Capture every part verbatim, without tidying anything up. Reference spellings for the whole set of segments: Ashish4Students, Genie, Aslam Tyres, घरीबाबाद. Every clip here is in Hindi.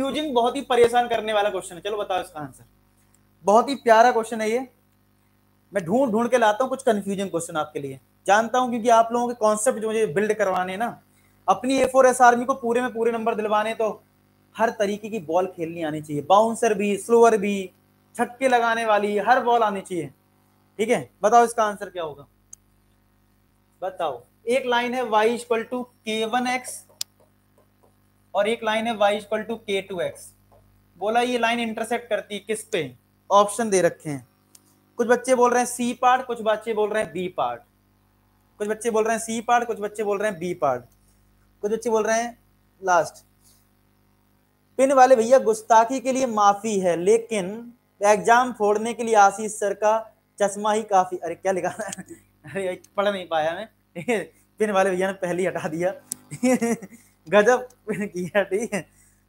कंफ्यूजिंग बहुत ही परेशान करने वाला क्वेश्चन है। चलो बताओ इसका आंसर। बहुत ही प्यारा क्वेश्चन है ये, मैं ढूंढ ढूंढ के लाता हूँ कुछ कंफ्यूजिंग क्वेश्चन आपके लिए। जानता हूँ क्योंकि आप लोगों के कॉन्सेप्ट जो मुझे बिल्ड करवाने हैं ना, अपनी ए फोर एस आर्मी को पूरे में पूरे नंबर दिलवाने, तो हर तरीके की बॉल खेलनी आनी चाहिए, बाउंसर भी, स्लोअर भी, छक्के लगाने वाली, हर बॉल आनी चाहिए। ठीक है, बताओ इसका आंसर क्या होगा। बताओ, एक लाइन है y equal to k one x और एक लाइन है y equal to k two x. बोला ये लाइन इंटरसेक्ट करती है किस पे, ऑप्शन दे रखे हैं। कुछ बच्चे बोल रहे हैं सी पार्ट, कुछ बच्चे बोल रहे हैं बी पार्ट, कुछ बच्चे बोल रहे हैं सी पार्ट, कुछ बच्चे बोल रहे हैं बी पार्ट, कुछ बच्चे बोल रहे हैं लास्ट। पिन वाले भैया गुस्ताखी के लिए माफी है, लेकिन एग्जाम फोड़ने के लिए आशीष सर का चश्मा ही काफी। अरे क्या लिखा है, अरे पढ़ नहीं पाया मैं, पिन वाले भैया ने पहले हटा दिया। गजब पिन किया, ठीक है,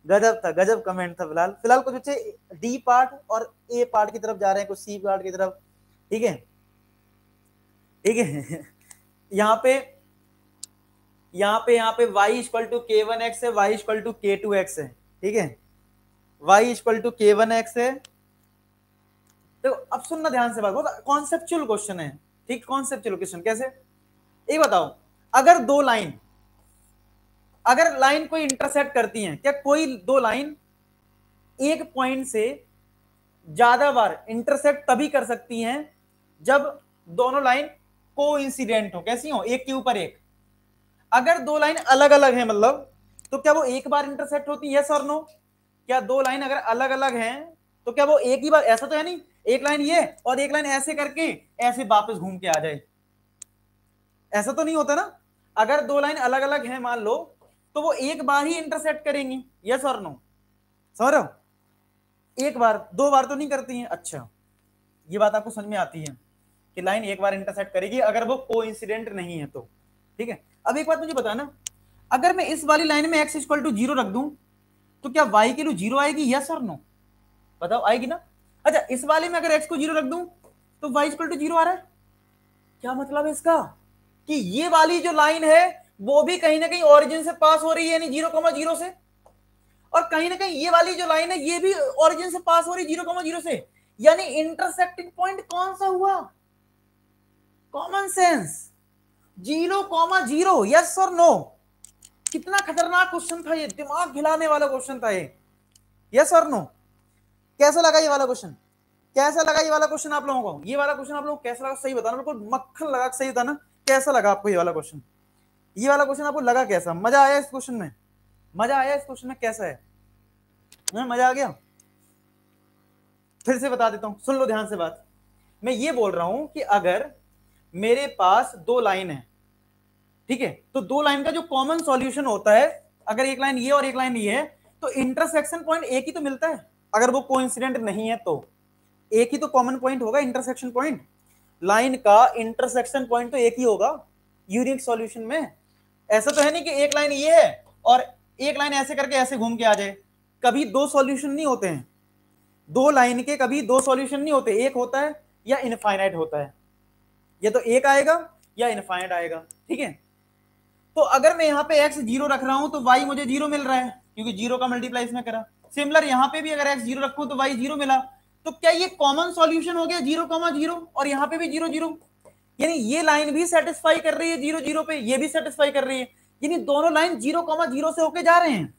गजब था, गजब कमेंट था। फिलहाल फिलहाल कुछ बच्चे डी पार्ट और ए पार्ट की तरफ जा रहे हैं, कुछ सी पार्ट की तरफ। ठीक है, ठीक है, यहाँ पे यहाँ पे यहाँ पे y equal to k one x है, y equal to k two x है। ठीक है, y equal to k one x है। तो अब सुनना ध्यान से बात, बहुत कॉन्सेप्चुअल क्वेश्चन है। ठीक, कॉन्सेप्चुअल क्वेश्चन कैसे, एक बताओ, अगर दो लाइन, अगर लाइन कोई इंटरसेक्ट करती हैं, क्या कोई दो लाइन एक पॉइंट से ज्यादा बार इंटरसेक्ट तभी कर सकती हैं जब दोनों लाइन कोइंसिडेंट हो। कैसी हो, एक के ऊपर एक। अगर दो लाइन अलग अलग है मतलब, तो क्या वो एक बार इंटरसेक्ट होती है, यस और नो। क्या दो लाइन अगर अलग अलग हैं तो क्या वो एक ही बार, ऐसा तो है नहीं एक लाइन ये और एक लाइन ऐसे करके ऐसे वापस घूम के आ जाए, ऐसा तो नहीं होता ना। अगर दो लाइन अलग अलग है मान लो, तो वो एक बार ही इंटरसेक्ट करेंगी, यस और नो, समझ रहे हो, एक बार, दो बार तो नहीं करती हैं। अच्छा, ये बात आपको समझ में आती है कि लाइन एक बार इंटरसेक्ट करेगी अगर वो कोइंसिडेंट नहीं है तो। ठीक है, अब एक बात मुझे बताना, अगर मैं इस वाली लाइन में एक्स इक्वल टू जीरो रख दूं तो क्या वाई की टू जीरो आएगी, यस और नो, बताओ आएगी ना। अच्छा, इस वाले में अगर x को जीरो रख दूं तो y इक्वल टू जीरो आ रहा है, क्या मतलब है इसका, कि ये वाली जो लाइन है वो भी कहीं ना कहीं ओरिजिन से पास हो रही है, यानी जीरो कॉमा जीरो से, और कहीं ना कहीं ये वाली जो लाइन है ये भी ओरिजिन से पास हो रही है जीरो कॉमा जीरो से, यानी इंटरसेक्टिंग पॉइंट कौन सा हुआ, common sense, zero comma zero, yes और नो। कितना खतरनाक क्वेश्चन था ये, दिमाग हिलाने वाला क्वेश्चन था ये, यस और नो। कैसा लगा ये वाला क्वेश्चन, कैसा लगा ये वाला क्वेश्चन आप लोगों को, ये वाला क्वेश्चन आप लोगों को कैसा लगा सही बताना, बिल्कुल मक्खन लगा सही बताना, कैसा लगा आपको ये वाला क्वेश्चन, ये वाला क्वेश्चन आपको लगा कैसा, मजा आया इस क्वेश्चन में, मजा आया इस क्वेश्चन में, कैसा है, मजा आ गया। फिर से बता देता हूँ, सुन लो ध्यान से बात, मैं ये बोल रहा हूँ कि अगर मेरे पास दो लाइन है, ठीक है, तो दो लाइन का जो कॉमन सॉल्यूशन होता है, अगर एक लाइन ये और एक लाइन ये है, तो इंटरसेक्शन पॉइंट एक ही तो मिलता है, अगर वो कोइंसिडेंट नहीं है तो एक ही तो कॉमन पॉइंट होगा, इंटरसेक्शन पॉइंट, लाइन का इंटरसेक्शन पॉइंट तो एक ही होगा यूनिक सॉल्यूशन में। ऐसा तो है नहीं कि एक लाइन ये है और एक लाइन ऐसे करके ऐसे घूम के आ जाए, कभी दो सॉल्यूशन नहीं होते हैं, दो लाइन के कभी दो सॉल्यूशन नहीं होते, एक होता है या इनफाइनाइट होता है, या तो एक आएगा या इनफाइनाइट आएगा। ठीक है, तो अगर मैं यहाँ पे एक्स जीरो रख रहा हूँ तो वाई मुझे जीरो मिल रहा है, क्योंकि जीरो का मल्टीप्लाई इसमें करा। सिमिलर यहाँ पे भी अगर x जीरो रखूं तो y जीरो मिला, तो क्या ये कॉमन सॉल्यूशन हो गया जीरो कॉमा जीरो, और यहाँ पे भी जीरो जीरो, यानी ये लाइन भी सेटिस्फाई कर रही है जीरो जीरो पे, ये भी सेटिस्फाई कर रही है, यानी दोनों लाइन जीरो कॉमा जीरो से होके जा रहे हैं।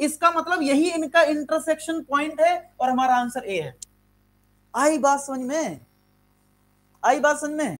इसका मतलब यही इनका इंटरसेक्शन पॉइंट है और हमारा आंसर ए है। आई बात समझ में, आई बात समझ में।